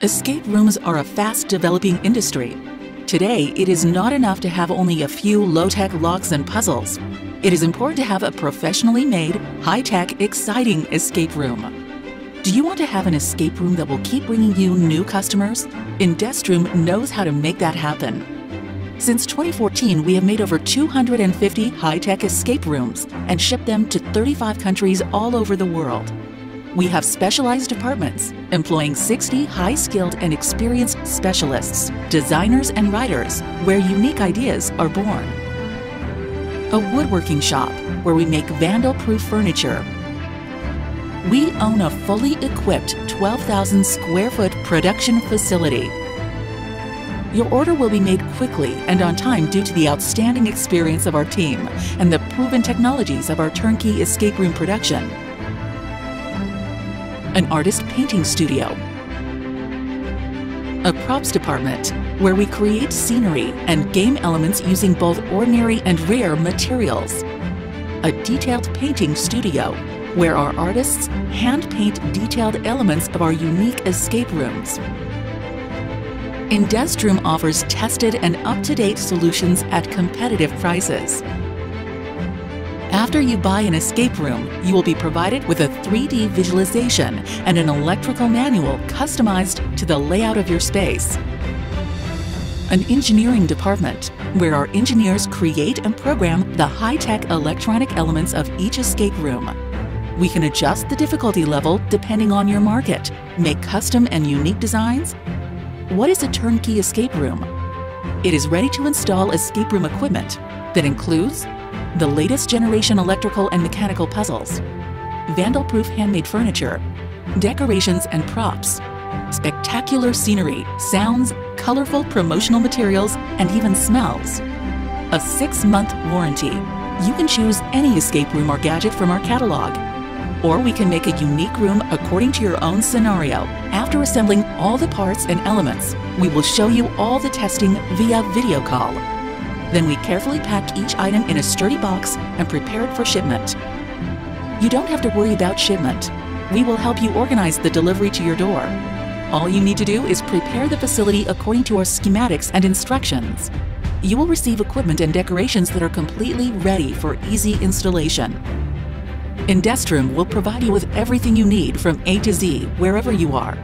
Escape rooms are a fast-developing industry. Today, it is not enough to have only a few low-tech locks and puzzles. It is important to have a professionally made, high-tech, exciting escape room. Do you want to have an escape room that will keep bringing you new customers? Indestroom knows how to make that happen. Since 2014, we have made over 250 high-tech escape rooms and shipped them to 35 countries all over the world. We have specialized departments employing 60 high-skilled and experienced specialists, designers and writers, where unique ideas are born. A woodworking shop where we make vandal-proof furniture. We own a fully equipped 12,000 square foot production facility. Your order will be made quickly and on time due to the outstanding experience of our team and the proven technologies of our turnkey escape room production. An artist painting studio, a props department where we create scenery and game elements using both ordinary and rare materials, a detailed painting studio where our artists hand paint detailed elements of our unique escape rooms. Indestroom offers tested and up-to-date solutions at competitive prices. After you buy an escape room, you will be provided with a 3D visualization and an electrical manual customized to the layout of your space. An engineering department, where our engineers create and program the high-tech electronic elements of each escape room. We can adjust the difficulty level depending on your market, make custom and unique designs. What is a turnkey escape room? It is ready to install escape room equipment that includes the latest generation electrical and mechanical puzzles, vandal-proof handmade furniture, decorations and props, spectacular scenery, sounds, colorful promotional materials, and even smells. A 6-month warranty. You can choose any escape room or gadget from our catalog, or we can make a unique room according to your own scenario. After assembling all the parts and elements, we will show you all the testing via video call. Then we carefully pack each item in a sturdy box and prepare it for shipment. You don't have to worry about shipment. We will help you organize the delivery to your door. All you need to do is prepare the facility according to our schematics and instructions. You will receive equipment and decorations that are completely ready for easy installation. Indestroom will provide you with everything you need from A to Z wherever you are.